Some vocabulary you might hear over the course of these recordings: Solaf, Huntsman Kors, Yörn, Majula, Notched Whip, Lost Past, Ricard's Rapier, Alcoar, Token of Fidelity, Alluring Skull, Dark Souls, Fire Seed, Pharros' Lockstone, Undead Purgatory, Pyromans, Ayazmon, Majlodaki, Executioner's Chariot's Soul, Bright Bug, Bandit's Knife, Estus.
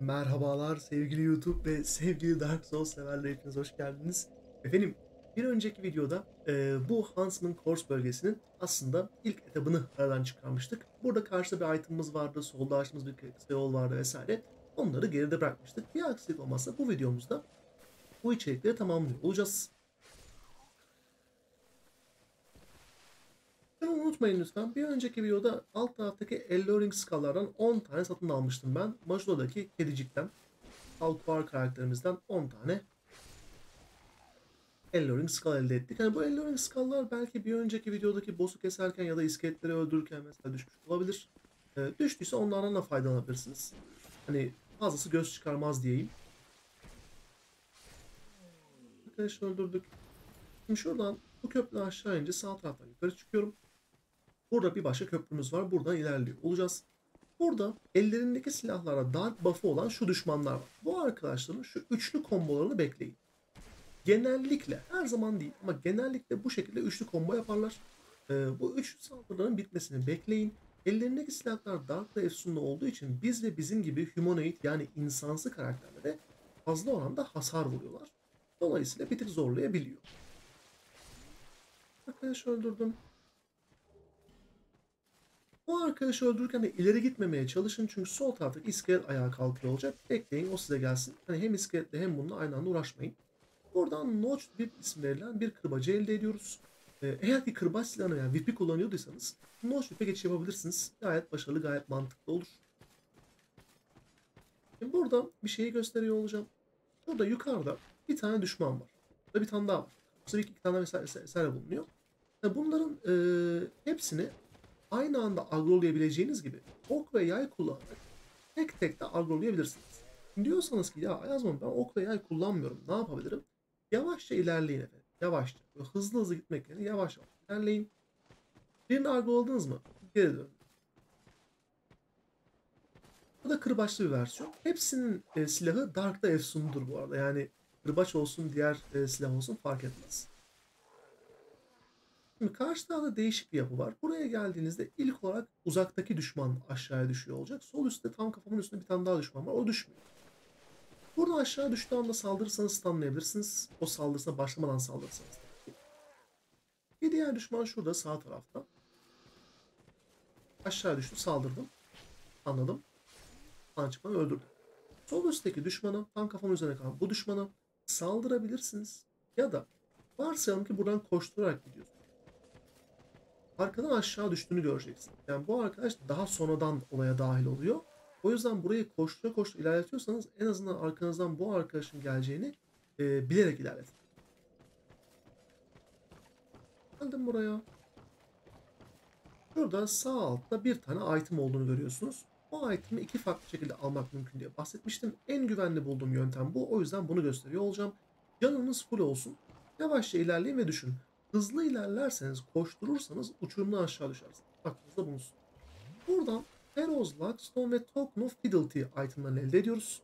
Merhabalar sevgili YouTube ve sevgili Dark Souls severler, hepiniz hoş geldiniz. Efendim, bir önceki videoda bu Huntsman Kors bölgesinin aslında ilk etabını aradan çıkarmıştık. Burada karşıda bir item'ımız vardı, solda açtığımız bir yol vardı vesaire. Onları geride bırakmıştık. Bir aksilik olmazsa bu videomuzda bu içerikleri tamamlıyor olacağız. Unutmayın lütfen, bir önceki videoda alt taraftaki Alluring Skull'lardan 10 tane satın almıştım ben. Majlodaki kedicikten, Alcoar karakterimizden 10 tane Alluring Skull elde ettik. Yani bu Alluring Skull'lar belki bir önceki videodaki boss'u keserken ya da iskeletleri öldürürken mesela düşmüş olabilir. Düştüyse onlardan da faydalanabilirsiniz. Hani fazlası göz çıkarmaz diyeyim. Arkadaşlar öldürdük. Şimdi şuradan bu köprüden aşağı ince sağ taraftan yukarı çıkıyorum. Burada bir başka köprümüz var. Buradan ilerliyor olacağız. Burada ellerindeki silahlara dark buff'ı olan şu düşmanlar var. Bu arkadaşların şu üçlü kombolarını bekleyin. Genellikle, her zaman değil ama genellikle bu şekilde üçlü combo yaparlar. Bu üçlü saldırıların bitmesini bekleyin. Ellerindeki silahlar dark ve efsunlu olduğu için biz ve bizim gibi humanoid yani insansı karakterlere fazla oranda hasar vuruyorlar. Dolayısıyla bir tık zorlayabiliyor. Arkadaşı öldürdüm. Bu arkadaşı öldürürken de ileri gitmemeye çalışın çünkü sol taraftaki iskelet ayağa kalkıyor olacak. Bekleyin o size gelsin. Hani hem iskeletle hem bununla aynı anda uğraşmayın. Oradan Notched Whip ismi verilen bir kırbacı elde ediyoruz. Eğer ki kırbaç silahını yani whip'i kullanıyorduysanız Notched Whip'e geçiş yapabilirsiniz. Gayet başarılı, gayet mantıklı olur. Şimdi burada bir şeyi gösteriyor olacağım. Burada yukarıda bir tane düşman var. Burada bir tane daha var. Burada iki tane vesaire bulunuyor. Yani bunların hepsini aynı anda agrolayabileceğiniz gibi ok ve yay kullanarak tek tek de agrollayabilirsiniz. Diyorsanız ki ya Ayazman ben ok ve yay kullanmıyorum, ne yapabilirim? Yavaşça ilerleyin efendim. Yavaşça. Böyle hızlı hızlı gitmek yerine yavaş yavaş ilerleyin. Birini agroladınız mı? Geri dönün. Bu da kırbaçlı bir versiyon. Hepsinin silahı Dark'ta efsundur bu arada. Yani kırbaç olsun, diğer silah olsun fark etmez. Şimdi karşı tarafta değişik bir yapı var. Buraya geldiğinizde ilk olarak uzaktaki düşman aşağıya düşüyor olacak. Sol üstte tam kafamın üstünde bir tane daha düşman var. O düşmüyor. Burada aşağı düştüğü anda saldırırsanız stunlayabilirsiniz. O saldırısına başlamadan saldırırsanız. Bir diğer düşman şurada sağ tarafta. Aşağı düştü, saldırdım. Anladım. Sağ çıkmanı öldürdüm. Sol üstteki düşmana, tam kafamın üzerine kalan bu düşmana saldırabilirsiniz. Ya da varsayalım ki buradan koşturarak gidiyorsun. Arkadan aşağı düştüğünü göreceksin. Yani bu arkadaş daha sonradan olaya dahil oluyor. O yüzden burayı koştura koştura ilerletiyorsanız en azından arkanızdan bu arkadaşın geleceğini bilerek ilerletin. Geldim buraya. Şurada sağ altta bir tane item olduğunu görüyorsunuz. Bu item'i iki farklı şekilde almak mümkün diye bahsetmiştim. En güvenli bulduğum yöntem bu. O yüzden bunu gösteriyor olacağım. Canınız full olsun. Yavaşça ilerleyin ve düşün. Hızlı ilerlerseniz, koşturursanız uçurumdan aşağı düşersiniz. Aklınızda bulunsun. Buradan Pharros' Lockstone ve Token of Fidelity item'larını elde ediyoruz.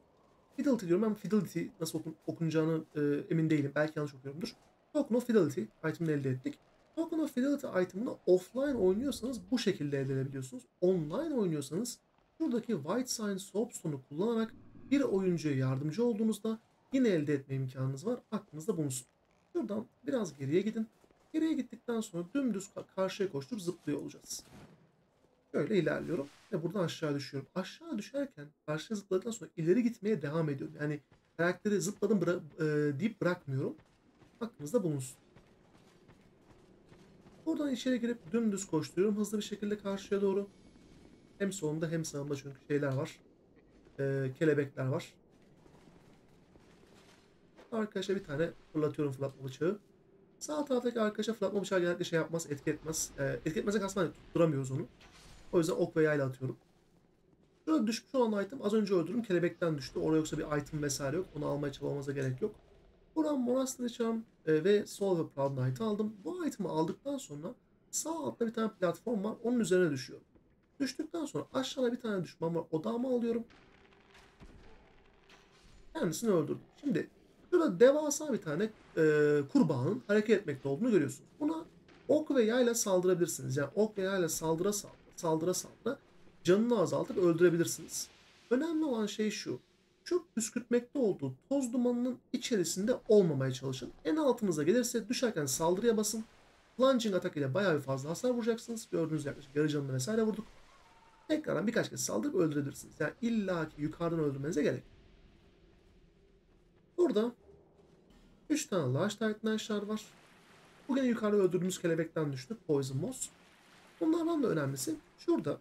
Fidelity diyorum ama Fidelity nasıl okunacağını emin değilim. Belki yanlış okuyorumdur. Token of Fidelity item'ını elde ettik. Token of Fidelity item'ını offline oynuyorsanız bu şekilde elde edebiliyorsunuz. Online oynuyorsanız şuradaki White Sign Soapstone'u kullanarak bir oyuncuya yardımcı olduğunuzda yine elde etme imkanınız var. Aklınızda bulunsun. Şuradan biraz geriye gidin. Geriye gittikten sonra dümdüz karşıya koşturup zıplıyor olacağız. Böyle ilerliyorum ve buradan aşağı düşüyorum. Aşağı düşerken karşıya zıpladıktan sonra ileri gitmeye devam ediyorum. Yani karakteri zıpladım deyip bırakmıyorum. Aklınızda bulunsun. Buradan içeri girip dümdüz koşturuyorum hızlı bir şekilde karşıya doğru. Hem solumda hem sağımda çünkü şeyler var. Kelebekler var. Arkadaşa bir tane fırlatıyorum fırlatma bıçağı. Sağ taraftaki arkadaşa fırlatma bıçağı genellikle şey yapmaz, etki etmez. Etki etmezsek aslında tutturamıyoruz onu. O yüzden ok ve yayla atıyorum. Şöyle düşmüş olan item az önce öldürdüm. Kelebekten düştü. Orada yoksa bir item vesaire yok. Onu almaya çalışmamıza gerek yok. Buradan Monastery Charm ve Soul ve Proud Knight'ı aldım. Bu item'i aldıktan sonra sağ altta bir tane platform var. Onun üzerine düşüyorum. Düştükten sonra aşağıda bir tane düşman var. Odağımı alıyorum. Kendisini öldürdüm. Şimdi şurada devasa bir tane kurbağanın hareket etmekte olduğunu görüyorsunuz. Buna ok ve yayla saldırabilirsiniz. Yani ok ve yayla saldıra saldıra canını azaltıp öldürebilirsiniz. Önemli olan şey şu. şu püskürtmekte olduğu toz dumanının içerisinde olmamaya çalışın. En altınıza gelirse düşerken saldırıya basın. Plunging atak ile bayağı bir fazla hasar vuracaksınız. Gördüğünüz yaklaşık yarı canını vesaire vurduk. Tekrardan birkaç kez saldırıp öldürebilirsiniz. Yani illaki yukarıdan öldürmenize gerek. Burada 3 tane large titan shard var. Bugün yukarıda öldürdüğümüz kelebekten düştü. Poison Moss. Bunlardan da önemlisi şurada.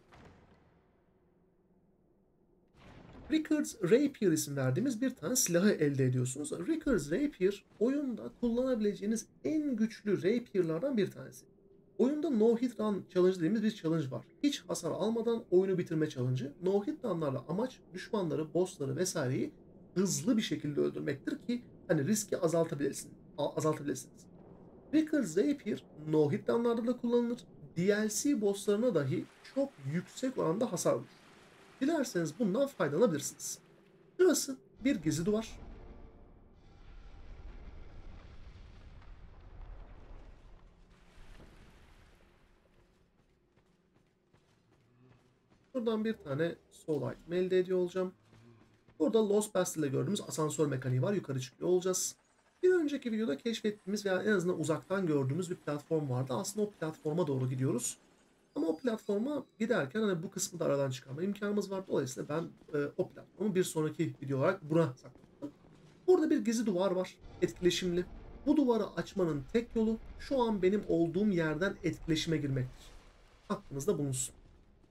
Ricard's Rapier isim verdiğimiz bir tane silahı elde ediyorsunuz. Ricard's Rapier oyunda kullanabileceğiniz en güçlü rapierlardan bir tanesi. Oyunda No Hit Run Challenge dediğimiz bir challenge var. Hiç hasar almadan oyunu bitirme challenge'ı. No Hit Run'larla amaç düşmanları, bossları vesaireyi hızlı bir şekilde öldürmektir ki hani riski azaltabilirsiniz. Ricard's Rapier No Hit Run'larda da kullanılır. DLC bosslarına dahi çok yüksek oranda hasar vurur. Dilerseniz bundan faydalanabilirsiniz. Burası bir gizli duvar. Buradan bir tane soul item elde ediyor olacağım. Burada Lost Past ile gördüğümüz asansör mekaniği var. Yukarı çıkıyor olacağız. Bir önceki videoda keşfettiğimiz veya en azından uzaktan gördüğümüz bir platform vardı. Aslında o platforma doğru gidiyoruz. Ama o platforma giderken hani bu kısmı da aradan çıkarma imkanımız var. Dolayısıyla ben o platformu bir sonraki video olarak buna sakladım. Burada bir gizli duvar var. Etkileşimli. Bu duvarı açmanın tek yolu şu an benim olduğum yerden etkileşime girmektir. Aklınızda bulunsun.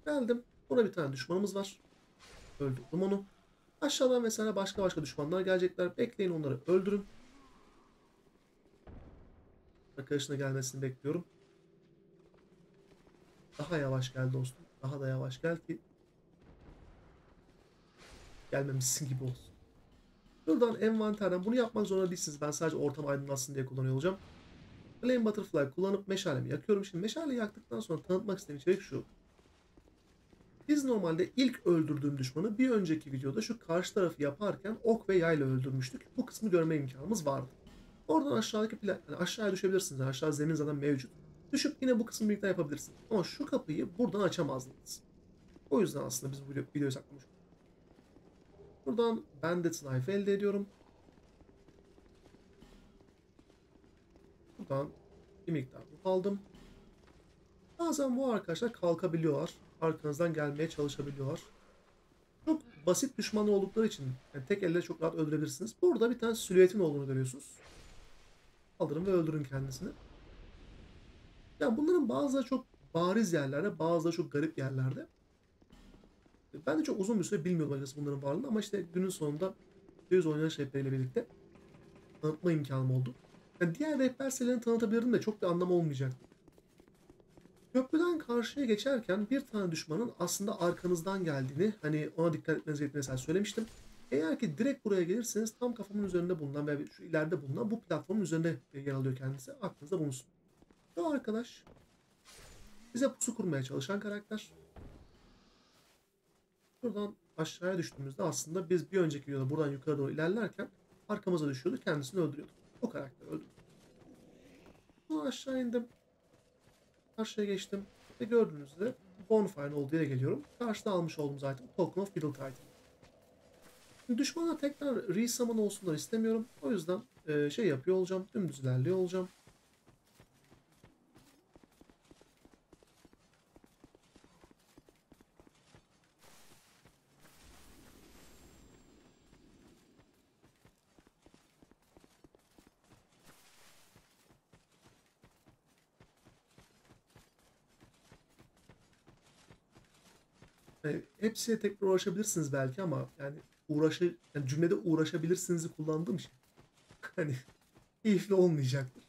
Geldim. Burada bir tane düşmanımız var. Öldürdüm onu. Aşağıdan mesela başka düşmanlar gelecekler. Bekleyin, onları öldürün. Arkadaşına gelmesini bekliyorum. Daha yavaş gel dostum. Daha da yavaş gel ki gelmemişsin gibi olsun. Buradan envanterden bunu yapmak zorunda değilsiniz. Ben sadece ortam aydınlatsın diye kullanıyor olacağım. Flame Butterfly kullanıp meşalemi yakıyorum. Şimdi meşale yaktıktan sonra tanıtmak istediğim içerik şu. Biz normalde ilk öldürdüğüm düşmanı bir önceki videoda şu karşı tarafı yaparken ok ve yayla öldürmüştük. Bu kısmı görme imkanımız vardı. Oradan aşağıya düşebilirsiniz. Aşağı zemin zaten mevcut. Düşüp yine bu kısmı birlikte yapabilirsiniz. Ama şu kapıyı buradan açamazdınız. O yüzden aslında biz bu videoyu saklamıştık. Buradan Bandit's Knife elde ediyorum. Buradan bir miktar aldım. Bazen bu arkadaşlar kalkabiliyorlar. Arkanızdan gelmeye çalışabiliyorlar. Çok basit düşmanlar oldukları için yani tek elle çok rahat öldürebilirsiniz. Burada bir tane silüetin olduğunu görüyorsunuz. Aldırın ve öldürün kendisini. Yani bunların bazıları çok bariz yerlerde, bazıları çok garip yerlerde. Ben de çok uzun bir süre bilmiyordum açıkçası bunların varlığını ama işte günün sonunda yüz oynanış rehberiyle birlikte tanıtma imkanım oldu. Yani diğer rehber serilerini tanıtabilirdim de çok bir anlamı olmayacaktı. Köprüden karşıya geçerken bir tane düşmanın aslında arkanızdan geldiğini, hani ona dikkat etmeniz gerektiğini mesela söylemiştim. Eğer ki direkt buraya gelirseniz tam kafamın üzerinde bulunan veya şu ileride bulunan bu platformun üzerinde yer alıyor kendisi. Aklınızda bulunsun. Bu arkadaş bize pusu kurmaya çalışan karakter. Buradan aşağıya düştüğümüzde aslında biz bir önceki videoda buradan yukarı doğru ilerlerken arkamıza düşüyordu, kendisini öldürüyordu. O karakter öldü. Buradan aşağı indim. Karşıya geçtim ve gördüğünüzde Bonfire'ın olduğu yere geliyorum. Karşıda almış olduğum zaten Token of Fidelity. Düşmana tekrar resummon olsunlar istemiyorum. O yüzden şey yapıyor olacağım. Dümdüz ilerliyor olacağım. Hepsiyle tekrar uğraşabilirsiniz belki ama yani cümlede uğraşabilirsiniz kullandığım için hani keyifli olmayacaktır.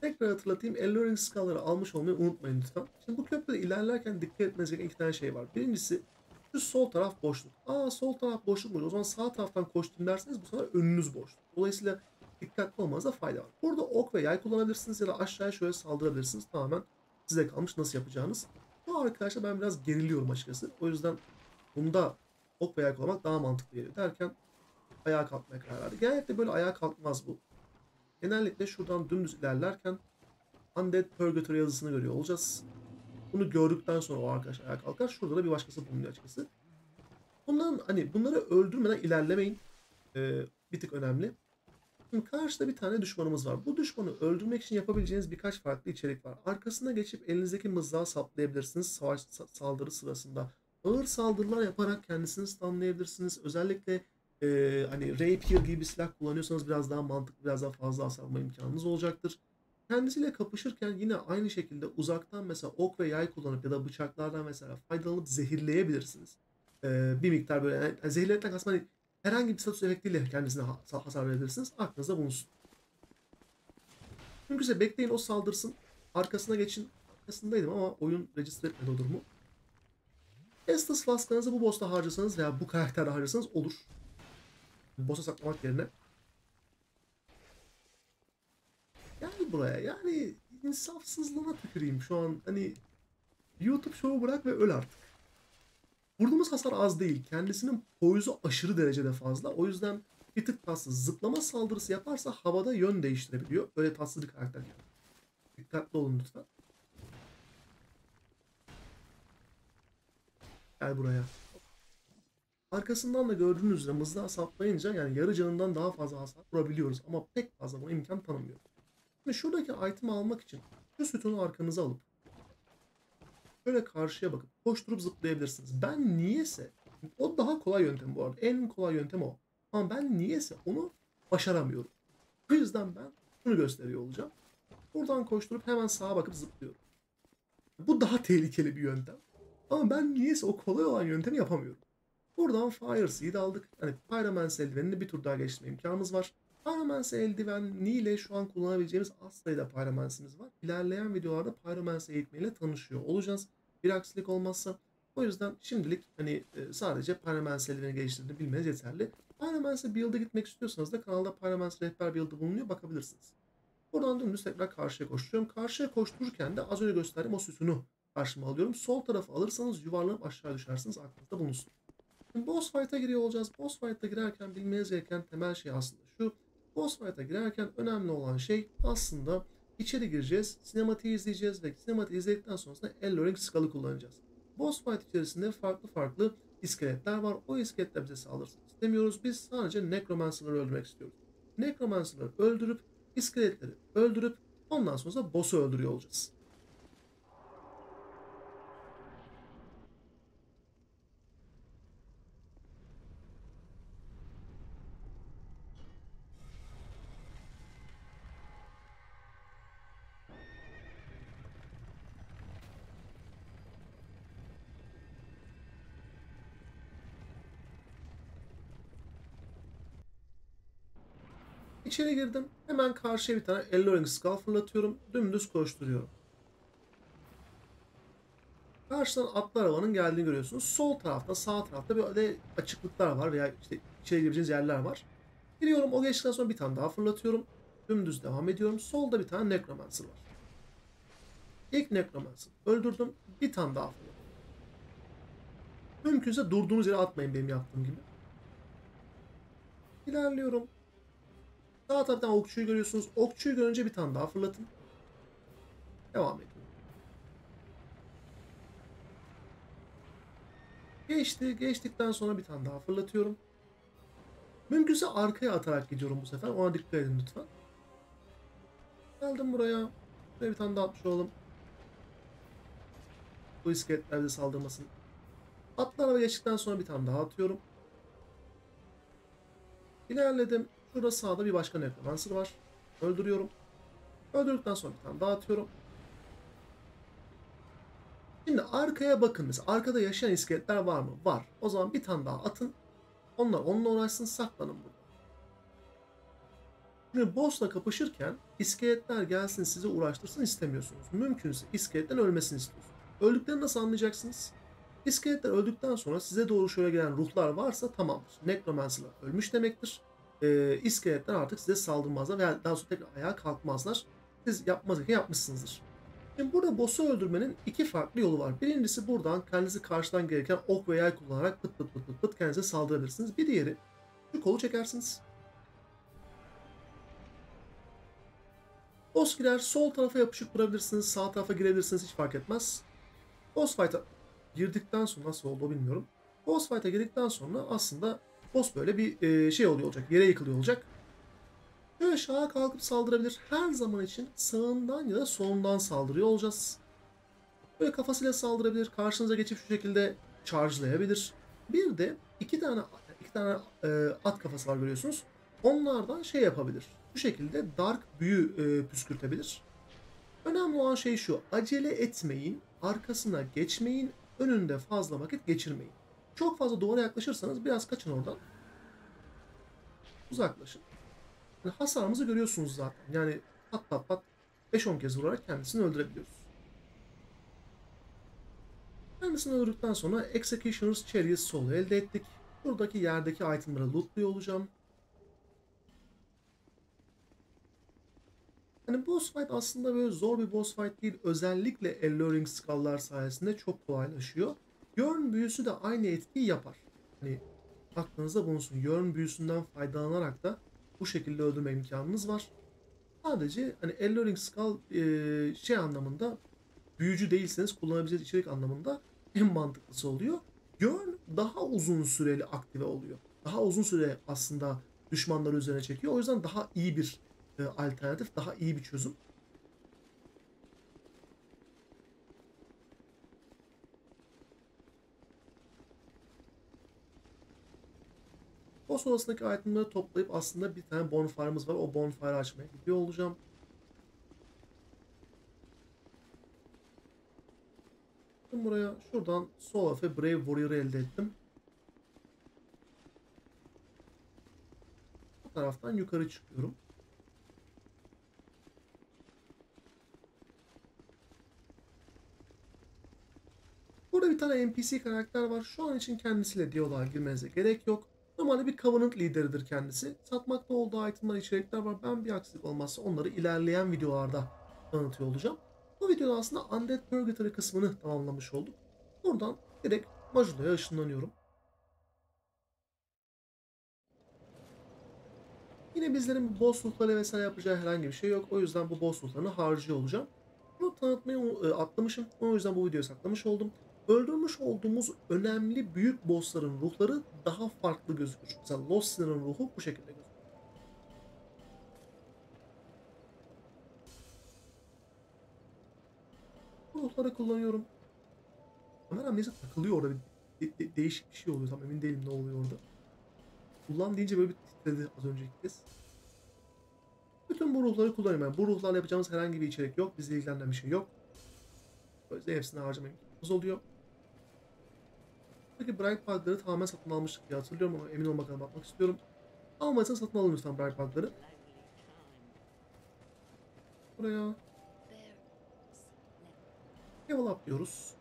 Tekrar hatırlatayım, Alluring Skull'ları almış olmayı unutmayın lütfen. Şimdi bu köprüde ilerlerken dikkat etmeniz gereken iki tane şey var. Birincisi şu sol taraf boşluk. Aa, sol taraf boşlukmuş. O zaman sağ taraftan koştum derseniz bu sefer önünüz boşluk. Dolayısıyla dikkatli olmanızda fayda var. Burada ok ve yay kullanabilirsiniz ya da aşağıya şöyle saldırabilirsiniz. Tamamen size kalmış nasıl yapacağınız. Bu arkadaşlar ben biraz geriliyorum açıkçası. O yüzden bunda ok veya kullanmak daha mantıklı geliyor derken ayağa kalkmaya karar verdi. Genellikle böyle ayağa kalkmaz bu. Genellikle şuradan dümdüz ilerlerken Undead Purgatory yazısını görüyor olacağız. Bunu gördükten sonra o arkadaş ayağa kalkar. Şurada da bir başkası bulunuyor açıkçası. Onların hani bunları öldürmeden ilerlemeyin. Bir tık önemli. Şimdi karşıda bir tane düşmanımız var. Bu düşmanı öldürmek için yapabileceğiniz birkaç farklı içerik var. Arkasına geçip elinizdeki mızrağı saplayabilirsiniz savaş saldırı sırasında. Ağır saldırılar yaparak kendisini stunlayabilirsiniz. Özellikle hani rapier gibi bir silah kullanıyorsanız biraz daha mantıklı, biraz daha fazla hasar alma imkanınız olacaktır. Kendisiyle kapışırken yine aynı şekilde uzaktan mesela ok ve yay kullanıp ya da bıçaklardan mesela faydalanıp zehirleyebilirsiniz. Bir miktar böyle yani zehirlerden aslında hani herhangi bir status efektiyle kendisine hasar verebilirsiniz. Aklınızda bulunsun. Çünkü size bekleyin o saldırsın. Arkasına geçin. Arkasındaydım ama oyun register etmedi o durumu. Estus flasklarınızı bu boss'ta harcasanız veya bu karakterde harcasanız olur. Boss'a saklamak yerine. Yani buraya yani insafsızlığına tüküreyim şu an. Hani YouTube şovu bırak ve öl artık. Vurduğumuz hasar az değil. Kendisinin poizu aşırı derecede fazla. O yüzden bir tık tatsız. Zıplama saldırısı yaparsa havada yön değiştirebiliyor. Öyle tatsız bir karakter yani. Dikkatli olun lütfen. Gel buraya. Arkasından da gördüğünüz üzere mızrağı saplayınca yani yarı canından daha fazla hasar vurabiliyoruz. Ama pek fazla buna imkan tanımıyoruz. Şimdi şuradaki item'i almak için şu sütunu arkanıza alıp şöyle karşıya bakıp koşturup zıplayabilirsiniz. Ben niyeyse, o daha kolay yöntem bu arada. En kolay yöntem o. Ama ben niyeyse onu başaramıyorum. Bu yüzden ben şunu gösteriyor olacağım. Buradan koşturup hemen sağa bakıp zıplıyorum. Bu daha tehlikeli bir yöntem. Ama ben niyeyse o kolay olan yöntemi yapamıyorum. Buradan Fire Seed aldık. Yani Pyromans eldivenini bir tur daha geçirme imkanımız var. Pyromans eldiveniyle şu an kullanabileceğimiz az sayıda Pyromans'imiz var. İlerleyen videolarda Pyromans eğitmeyle tanışıyor olacağız. Bir aksilik olmazsa. O yüzden şimdilik hani sadece Pyromans eldiveni geliştirdiğini bilmeniz yeterli. Pyromans'e build'a gitmek istiyorsanız da kanalda Pyromans rehber build'ı bulunuyor. Bakabilirsiniz. Buradan dümdüz tekrar karşıya koşturuyorum. Karşıya koştururken de az önce gösterdiğim o sütunu karşıma alıyorum. Sol tarafı alırsanız yuvarlanıp aşağı düşersiniz. Aklınızda bulunsun. Şimdi boss fight'a giriyor olacağız. Boss fight'a girerken bilmeniz gereken temel şey aslında şu. Boss fight'a girerken önemli olan şey aslında içeri gireceğiz, sinematiği izleyeceğiz ve sinematiği izledikten sonrasında Alluring Skull'ı kullanacağız. Boss fight içerisinde farklı iskeletler var. O iskeletler bize saldırsın istemiyoruz. Biz sadece necromancer'ları öldürmek istiyoruz. Necromancer'ları öldürüp, iskeletleri öldürüp ondan sonra boss'u öldürüyor olacağız. İçeri girdim. Hemen karşıya bir tane Alluring Skull fırlatıyorum. Dümdüz koşturuyorum. Karşıdan atlı arabanın geldiğini görüyorsunuz. Sol tarafta, sağ tarafta böyle açıklıklar var veya işte içeri gireceğiniz yerler var. Giriyorum. O geçtikten sonra bir tane daha fırlatıyorum. Dümdüz devam ediyorum. Solda bir tane Necromancer var. İlk Necromancer öldürdüm. Bir tane daha fırlatıyorum. Mümkünse durduğunuz yere atmayın benim yaptığım gibi. İlerliyorum. Sağ taraftan okçuyu görüyorsunuz. Okçuyu görünce bir tane daha fırlatın. Devam ediyorum. Geçti. Geçtikten sonra bir tane daha fırlatıyorum. Mümkünse arkaya atarak gidiyorum bu sefer. Ona dikkat edin lütfen. Geldim buraya. Buraya bir tane daha atmış olalım. Bu iskeletler de saldırmasın. Atlı araba geçtikten sonra bir tane daha atıyorum. İlerledim. Şurada sağda bir başka necromancer var. Öldürüyorum. Öldürdükten sonra bir tane daha atıyorum. Şimdi arkaya bakın. Mesela arkada yaşayan iskeletler var mı? Var. O zaman bir tane daha atın. Onlar onunla uğraşsın. Saklanın burada. Şimdi boss'la kapışırken iskeletler gelsin sizi uğraştırsın istemiyorsunuz. Mümkünse iskeletten ölmesini istiyorsunuz. Öldüklerini nasıl anlayacaksınız? İskeletler öldükten sonra size doğru şöyle gelen ruhlar varsa tamamdır. Necromancer'lar ölmüş demektir. İskeletler artık size saldırmazlar veya daha sonra tekrar ayağa kalkmazlar. Siz yapmaz iken yapmışsınızdır. Şimdi burada boss'u öldürmenin iki farklı yolu var. Birincisi buradan kendinizi karşıdan gelirken ok ve yay kullanarak pıt pıt kendinize saldırabilirsiniz. Bir diğeri şu kolu çekersiniz. Boss girer, sol tarafa yapışık durabilirsiniz, sağ tarafa girebilirsiniz hiç fark etmez. Boss fight'a girdikten sonra nasıl oldu bilmiyorum. Boss fight'a girdikten sonra aslında boss böyle bir şey oluyor olacak. Yere yıkılıyor olacak. Şöyle şaha kalkıp saldırabilir. Her zaman için sağından ya da solundan saldırıyor olacağız. Böyle kafasıyla saldırabilir. Karşınıza geçip şu şekilde charge'layabilir. Bir de iki tane at kafası var görüyorsunuz. Onlardan şey yapabilir. Bu şekilde dark büyü püskürtebilir. Önemli olan şey şu. Acele etmeyin. Arkasına geçmeyin. Önünde fazla vakit geçirmeyin. Çok fazla duvara yaklaşırsanız biraz kaçın oradan. Uzaklaşın. Yani hasarımızı görüyorsunuz zaten. Yani pat pat pat 5-10 kez vurarak kendisini öldürebiliyoruz. Kendisini öldürdükten sonra Executioner's Chariot's Soul elde ettik. Buradaki yerdeki itemları lootluyor olacağım. Yani boss fight aslında böyle zor bir boss fight değil. Özellikle Alluring Skull'lar sayesinde çok kolaylaşıyor. Yörn büyüsü de aynı etkiyi yapar. Hani aklınızda bulunsun. Yörn büyüsünden faydalanarak da bu şekilde öldürme imkanınız var. Sadece hani Alluring Skull şey anlamında, büyücü değilseniz kullanabileceğiniz içerik anlamında en mantıklısı oluyor. Yörn daha uzun süreli aktive oluyor. Daha uzun süre aslında düşmanları üzerine çekiyor. O yüzden daha iyi bir alternatif, daha iyi bir çözüm. Boss odasındaki itemleri toplayıp aslında bir tane bonfire'ımız var. O bonfire'ı açmaya gidiyor olacağım. Şimdi buraya şuradan Solaf ve Brave Warrior'ı elde ettim. Bu taraftan yukarı çıkıyorum. Burada bir tane NPC karakter var. Şu an için kendisiyle diyaloğa girmenize gerek yok. Normalde bir Covenant lideridir kendisi. Satmakta olduğu itemler, içerikler var. Ben bir aksilik olmazsa onları ilerleyen videolarda tanıtıyor olacağım. Bu videoda aslında Undead Purgatory kısmını tamamlamış olduk. Buradan direkt Majula'ya ışınlanıyorum. Yine bizlerin boss lootları vesaire yapacağı herhangi bir şey yok. O yüzden bu boss lootlarını harcıyor olacağım. Bunu tanıtmayı atlamışım. O yüzden bu videoyu saklamış oldum. Öldürmüş olduğumuz önemli büyük bossların ruhları daha farklı gözükür. Mesela Lost Sinner'ın ruhu bu şekilde gözükür. Bu ruhları kullanıyorum. Kamera neyse takılıyor orada. Değişik bir şey oluyor. Tam emin değilim ne oluyor orada. Kullan deyince böyle bir titredi az önceki kez. Bütün bu ruhları kullanıyorum. Yani bu ruhlarla yapacağımız herhangi bir içerik yok. Bizi ilgilendiren bir şey yok. O yüzden hepsini harcamayın. Oluyor. Peki Bright Bug'ları tamamen satın almıştık diye hatırlıyorum ama emin olmak adına bakmak istiyorum. Almayacaksanız satın alın lütfen Bright Bug'ları. Buraya Develop diyoruz.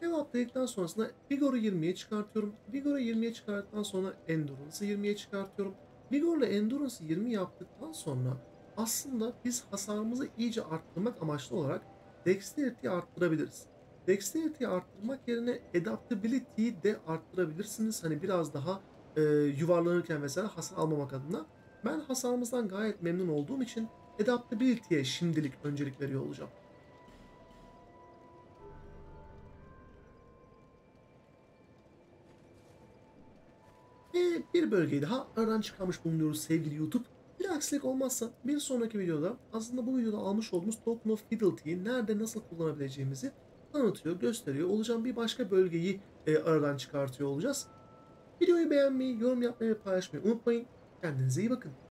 Develop dedikten sonrasında Vigor'u 20'ye çıkartıyorum. Vigor'u 20'ye çıkarttıktan sonra Endurance'ı 20'ye çıkartıyorum. Vigor'la Endurance'ı 20 yaptıktan sonra aslında biz hasarımızı iyice arttırmak amaçlı olarak Dexterity'yi arttırabiliriz. Dexterity'yi arttırmak yerine Adaptability'yi de arttırabilirsiniz. Hani biraz daha yuvarlanırken mesela hasar almamak adına. Ben hasarımızdan gayet memnun olduğum için Adaptability'ye şimdilik öncelik veriyor olacağım. Ve bir bölgeyi daha aradan çıkarmış bulunuyoruz sevgili YouTube. Bir aksilik olmazsa bir sonraki videoda aslında bu videoda almış olduğumuz Token of Fidelity'yi nerede nasıl kullanabileceğimizi tanıtıyor, gösteriyor olacağım. Bir başka bölgeyi aradan çıkartıyor olacağız. Videoyu beğenmeyi, yorum yapmayı ve paylaşmayı unutmayın. Kendinize iyi bakın.